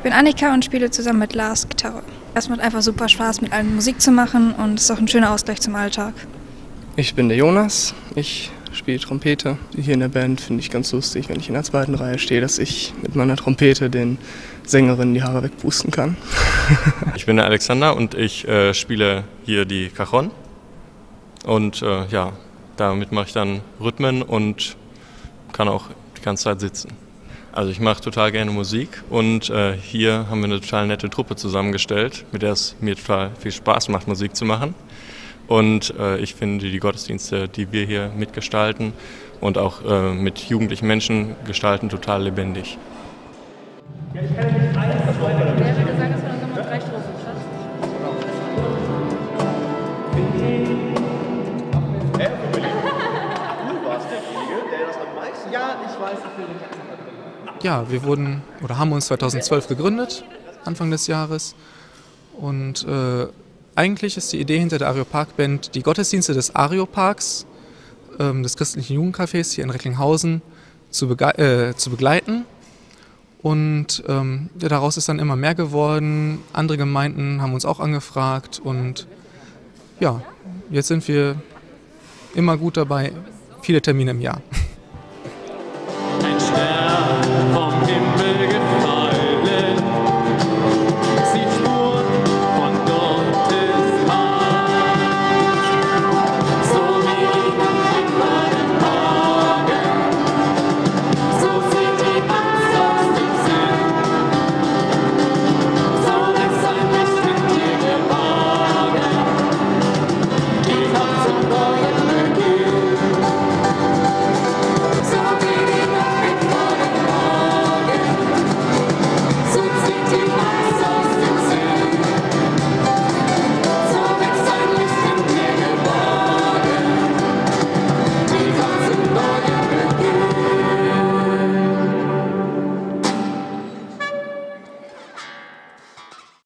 Ich bin Annika und spiele zusammen mit Lars Gitarre. Es macht einfach super Spaß, mit allen Musik zu machen und es ist auch ein schöner Ausgleich zum Alltag. Ich bin der Jonas, ich spiele Trompete. Hier in der Band finde ich ganz lustig, wenn ich in der zweiten Reihe stehe, dass ich mit meiner Trompete den Sängerinnen die Haare wegpusten kann. Ich bin der Alexander und ich spiele hier die Cajon. Und ja, damit mache ich dann Rhythmen und kann auch die ganze Zeit sitzen. Also ich mache total gerne Musik und hier haben wir eine total nette Truppe zusammengestellt, mit der es mir total viel Spaß macht, Musik zu machen. Und ich finde die Gottesdienste, die wir hier mitgestalten und auch mit jugendlichen Menschen gestalten, total lebendig. Ja, ich kann nicht ein, das wollen wir nicht. Ja, ich würde sagen, dass wir dann nochmal 3 Strophen. Ja, wir wurden oder haben uns 2012 gegründet, Anfang des Jahres. Und eigentlich ist die Idee hinter der Areopag-Band, die Gottesdienste des Areopags, des christlichen Jugendcafés hier in Recklinghausen, zu begleiten. Und ja, daraus ist dann immer mehr geworden. Andere Gemeinden haben uns auch angefragt. Und ja, jetzt sind wir immer gut dabei, viele Termine im Jahr.